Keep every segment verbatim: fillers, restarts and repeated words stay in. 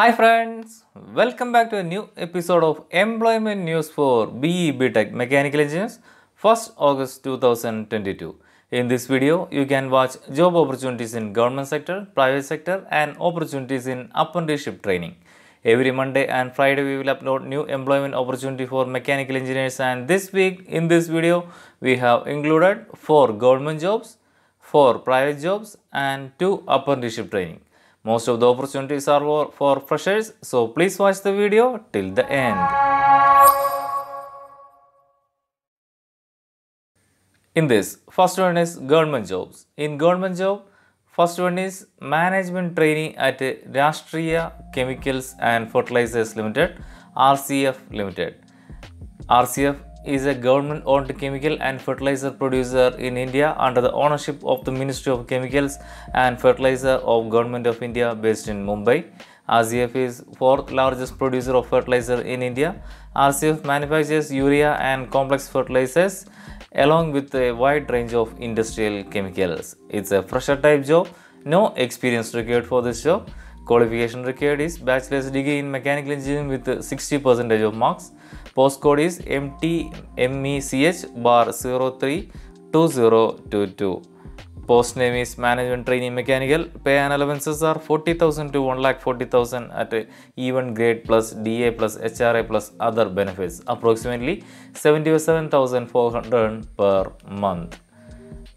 Hi friends, welcome back to a new episode of Employment News for B E B Tech Mechanical Engineers, first August two thousand twenty-two. In this video, you can watch job opportunities in government sector, private sector and opportunities in apprenticeship training. Every Monday and Friday we will upload new employment opportunity for mechanical engineers, and this week in this video we have included four government jobs, four private jobs and two apprenticeship training. Most of the opportunities are for, for freshers, so please watch the video till the end. In this, first one is government jobs. In government job, first one is management trainee at Rashtriya Chemicals and Fertilizers Limited, R C F Limited. R C F is a government-owned chemical and fertilizer producer in India under the ownership of the Ministry of Chemicals and Fertilizer of Government of India based in Mumbai. R C F is fourth largest producer of fertilizer in India. R C F manufactures urea and complex fertilizers along with a wide range of industrial chemicals. It's a fresher type job, no experience required for this job. Qualification required is bachelor's degree in mechanical engineering with sixty percent of marks. Postcode is M T M E C H bar zero three two zero two two. Post name is management trainee mechanical. Pay and allowances are forty thousand to one lakh forty thousand at a even grade plus D A plus H R A plus other benefits. Approximately seventy-seven thousand four hundred per month.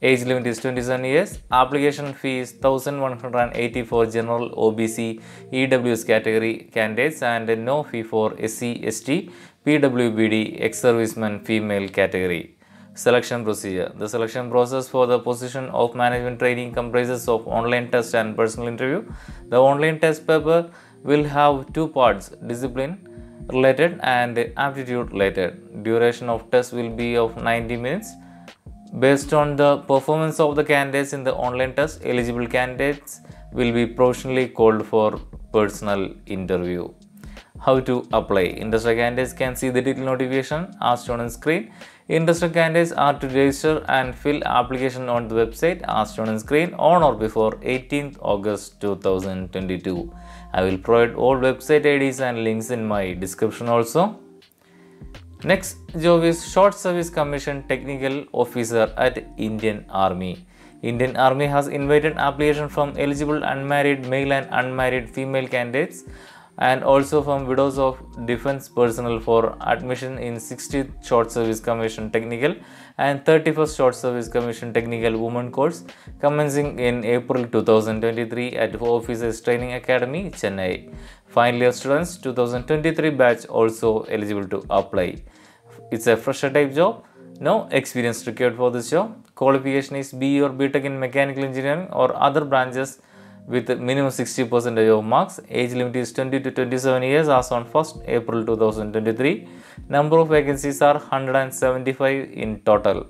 Age limit is twenty-seven years. Application fee is one thousand one hundred eighty for general O B C E W S category candidates and no fee for S C S T P W B D ex-serviceman female category. Selection procedure. The selection process for the position of management training comprises of online test and personal interview. The online test paper will have two parts, discipline related and aptitude related. Duration of test will be of ninety minutes. Based on the performance of the candidates in the online test, eligible candidates will be provisionally called for personal interview. How to apply? Industrial candidates can see the detailed notification as shown on screen. Industrial candidates are to register and fill application on the website as shown on screen on or before eighteenth August two thousand twenty-two. I will provide all website I Ds and links in my description also. Next job is Short Service Commission Technical Officer at Indian Army. Indian Army has invited application from eligible unmarried male and unmarried female candidates and also from widows of defense personnel for admission in sixtieth Short Service Commission Technical and thirty-first Short Service Commission Technical Women course commencing in April two thousand twenty-three at Officers Training Academy, Chennai. Final year students two thousand twenty-three batch also eligible to apply. It's a fresher type job, no experience required for this job. Qualification is B E or B Tech in mechanical engineering or other branches with minimum sixty percent of marks. Age limit is twenty to twenty-seven years as on first April two thousand twenty-three. Number of vacancies are one hundred seventy-five in total.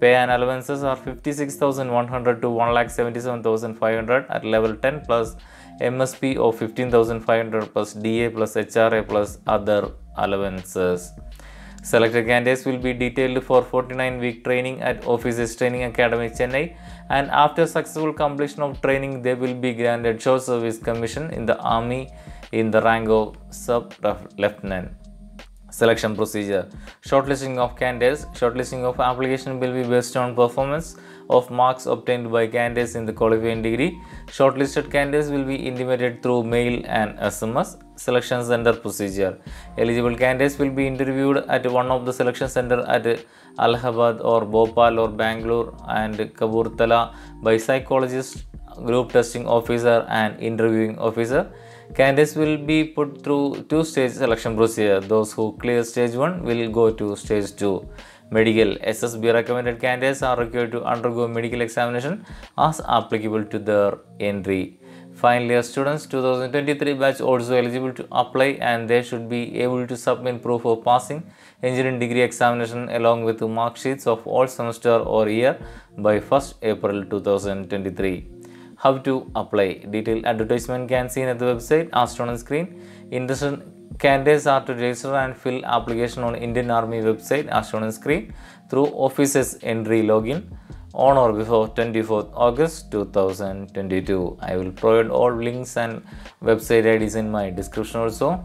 Pay and allowances are fifty-six thousand one hundred to one lakh seventy-seven thousand five hundred at level ten plus M S P of fifteen thousand five hundred plus D A plus H R A plus other allowances. Selected candidates will be detailed for forty-nine week training at Officers Training Academy, Chennai, and after successful completion of training, they will be granted Short Service Commission in the Army in the rank of Sub-Lieutenant. Selection procedure. Shortlisting of candidates. Shortlisting of application will be based on performance of marks obtained by candidates in the qualifying degree. Shortlisted candidates will be intimated through mail and S M S. Selection center procedure. Eligible candidates will be interviewed at one of the selection center at Allahabad or Bhopal or Bangalore and Kaburtala by psychologist, group testing officer and interviewing officer. Candidates will be put through two-stage selection procedure. Those who clear stage one will go to stage two. Medical. S S B recommended candidates are required to undergo medical examination as applicable to their entry. Final year students two thousand twenty-three batch also eligible to apply, and they should be able to submit proof of passing engineering degree examination along with mark sheets of all semester or year by first April two thousand twenty-three. How to apply? Detailed advertisement can seen at the website as shown on screen. Interested candidates are to register and fill application on Indian Army website as shown on screen through Officers Entry login. on or before twenty-fourth August two thousand twenty-two. I will provide all links and website I Ds in my description also.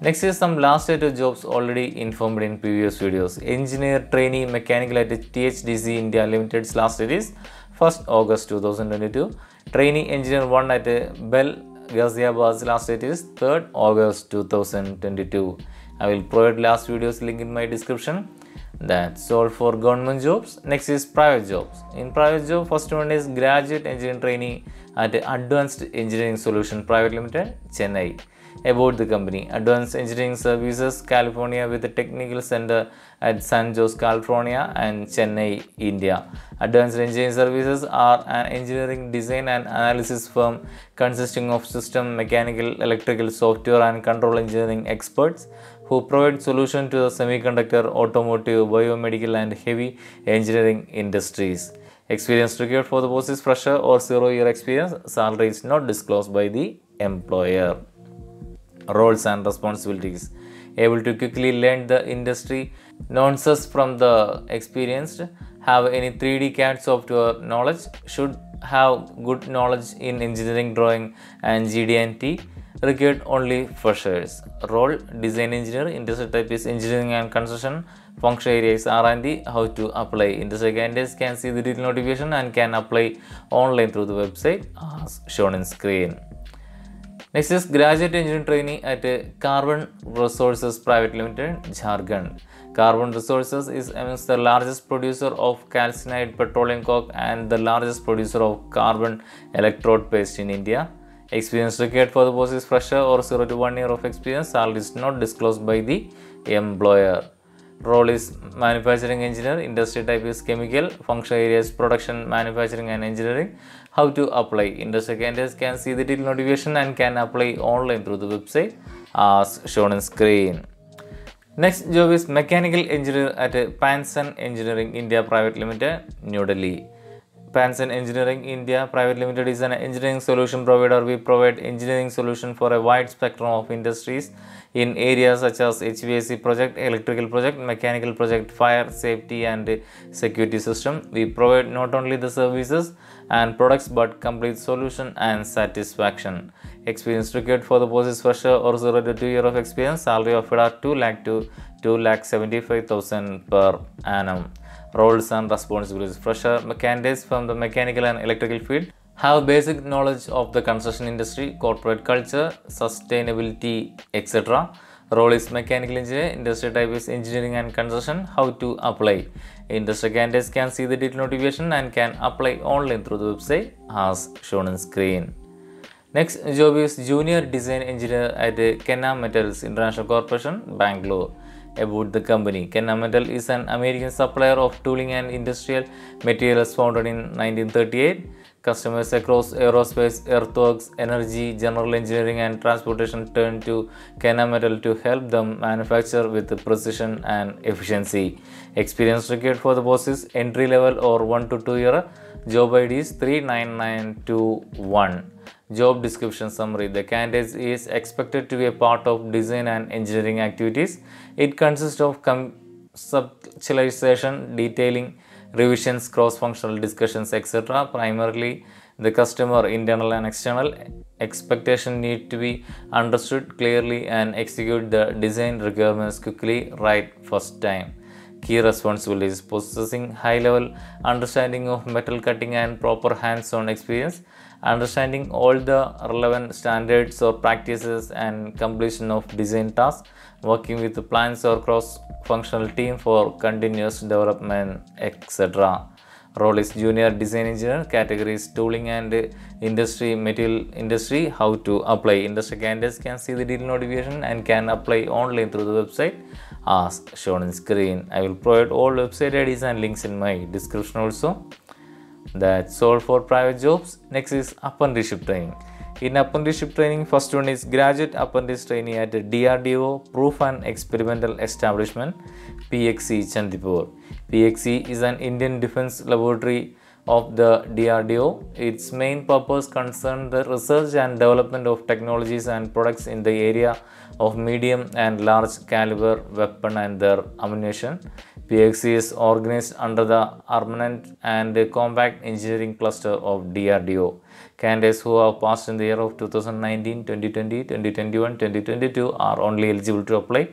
Next is some last year two jobs already informed in previous videos. Engineer trainee mechanical at T H D C India Limited's last date is first August two thousand twenty-two. Trainee engineer one at Bell Gaziabad's last date is third August two thousand twenty-two. I will provide last video's link in my description. That's all for government jobs. Next is private jobs. In private job, first one is graduate engineering trainee at Advanced Engineering Solution Private Limited, Chennai. About the company: Advanced Engineering Services, California, with a technical center at San Jose, California and Chennai, India. Advanced Engineering Services are an engineering design and analysis firm consisting of system, mechanical, electrical, software and control engineering experts who provide solutions to the semiconductor, automotive, biomedical and heavy engineering industries. Experience required for the post is fresher or zero-year experience. Salary is not disclosed by the employer. Roles and responsibilities: able to quickly learn the industry nuances from the experienced, have any three D C A D software knowledge, should have good knowledge in engineering drawing and G D N T. Required only freshers. Role: design engineer. Industry type is engineering and construction. Function areas are R and D. How to apply: industry candidates can see the detailed notification and can apply online through the website as shown in screen. Next is graduate engineering trainee at Carbon Resources Private Limited, Jharkhand. Carbon Resources is amongst the largest producer of calcined petroleum coke and the largest producer of carbon electrode paste in India. Experience required for the post is fresher or zero to one year of experience. Salary is not disclosed by the employer. Role is manufacturing engineer. Industry type is chemical. Function areas: production, manufacturing and engineering. How to apply: industry candidates can see the detailed notification and can apply online through the website as shown on screen. Next job is mechanical engineer at Pansen Engineering India Private Limited, New Delhi. Pansen Engineering India Private Limited is an engineering solution provider. We provide engineering solution for a wide spectrum of industries in areas such as H V A C project, electrical project, mechanical project, fire, safety and security system. We provide not only the services and products but complete solution and satisfaction. Experience required for the post is fresher or zero to two year of experience. Salary offered are two lakh to two lakh seventy-five thousand per annum. Roles and responsibilities: fresher candidates from the mechanical and electrical field have basic knowledge of the construction industry, corporate culture, sustainability, et cetera. Role is mechanical engineer. Industry type is engineering and construction. How to apply: industry candidates can see the detailed notification and can apply online through the website as shown on screen. Next job is junior design engineer at Kennametal International Corporation, Bangalore. About the company: Kennametal is an American supplier of tooling and industrial materials, founded in nineteen thirty-eight. Customers across aerospace, earthworks, energy, general engineering and transportation turn to Kennametal to help them manufacture with precision and efficiency. Experience required for the post is entry level or one to two year. Job I D is three nine nine two one. Job description summary: the candidate is expected to be a part of design and engineering activities. It consists of conceptualization, detailing, revisions, cross-functional discussions, et cetera. Primarily, the customer, internal and external expectation need to be understood clearly and execute the design requirements quickly, right first time. Key responsibilities: possessing high-level understanding of metal cutting and proper hands-on experience, understanding all the relevant standards or practices and completion of design tasks, working with the plans or cross-functional team for continuous development, et cetera. Role is junior design engineer. Categories: tooling and industry, material industry. How to apply: industry candidates can see the detailed notification and can apply online through the website as shown on screen. I will provide all website I Ds and links in my description also. That's all for private jobs. Next is apprenticeship training. In apprenticeship training, first one is graduate apprentice trainee at D R D O, Proof and Experimental Establishment, P X E, Chandipur. P X E is an Indian defense laboratory of the D R D O. Its main purpose concerns the research and development of technologies and products in the area of medium and large caliber weapon and their ammunition. P X C is organized under the Armament and the Combat Engineering Cluster of D R D O. Candidates who have passed in the year of two thousand nineteen, twenty twenty, twenty twenty-one, twenty twenty-two are only eligible to apply.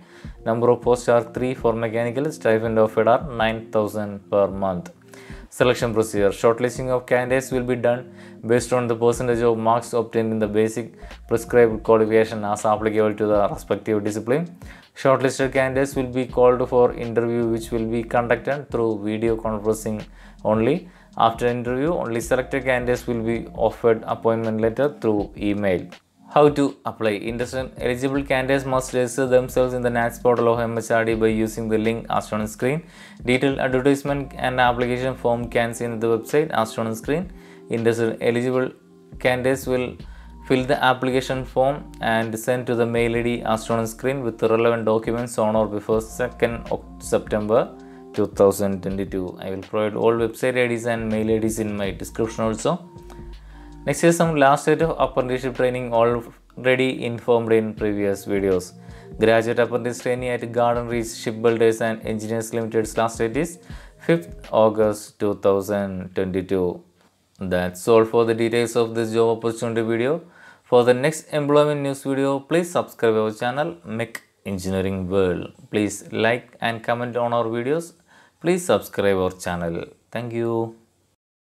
Number of posts are three for mechanical, stipend offered are nine thousand per month. Selection procedure. Shortlisting of candidates will be done based on the percentage of marks obtained in the basic prescribed qualification as applicable to the respective discipline. Shortlisted candidates will be called for interview, which will be conducted through video conferencing only. After interview, only selected candidates will be offered appointment letter through email. How to apply? Interested eligible candidates must register themselves in the N A T S portal of M H R D by using the link as shown on screen. Detailed advertisement and application form can see in the website as shown on screen. Interested eligible candidates will fill the application form and send to the mail I D as shown on screen with the relevant documents on or before second of September two thousand twenty-two. I will provide all website I Ds and mail I Ds in my description also. Next is some last date of apprenticeship training already informed in previous videos. Graduate apprentice training at Garden Reach Shipbuilders and Engineers Limited's last date is fifth of August two thousand twenty-two. That's all for the details of this job opportunity video. For the next employment news video, please subscribe our channel Mech Engineering World. Please like and comment on our videos. Please subscribe our channel. Thank you.